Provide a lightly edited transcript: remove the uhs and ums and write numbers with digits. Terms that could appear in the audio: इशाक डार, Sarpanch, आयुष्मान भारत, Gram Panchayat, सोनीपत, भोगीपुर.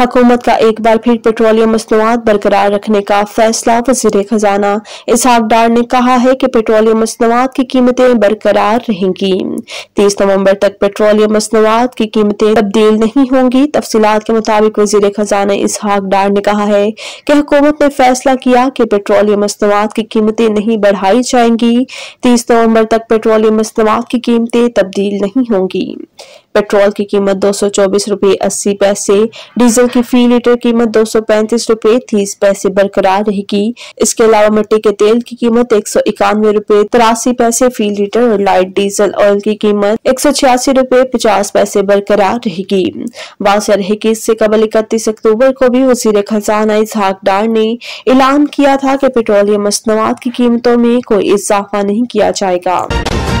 हुकूमत का एक बार फिर पेट्रोलियम मसनूआत बरकरार रखने का फैसला। वज़ीर खजाना इशाक डार ने कहा है कि पेट्रोलियम मसनूआत की कीमतें बरकरार रहेंगी। 30 नवम्बर तक पेट्रोलियम मसनूआत की कीमतें तब्दील नहीं होंगी। तफसीलात के मुताबिक वज़ीर खजाना इशाक डार ने कहा है कि हुकूमत ने फैसला किया कि पेट्रोलियम मसनूआत की कीमतें नहीं बढ़ाई जाएंगी। 30 नवम्बर तक पेट्रोलियम मसनूआत की कीमतें तब्दील नहीं होंगी। पेट्रोल की कीमत 224 रुपये 80 पैसे, डीजल की फी लीटर कीमत 235 रुपये 30 पैसे बरकरार रहेगी। इसके अलावा मिट्टी के तेल की कीमत 191 रुपये 83 पैसे फी लीटर और लाइट डीजल ऑयल की कीमत 186 रुपये 50 पैसे बरकरार रहेगी। वाज़ेह रहे कि इससे कबल 31 अक्टूबर को भी वज़ीर खजाना इशाक डार ने ऐलान किया था कि पेट्रोलियम मसनूआत की कीमतों में कोई इजाफा नहीं किया जाएगा।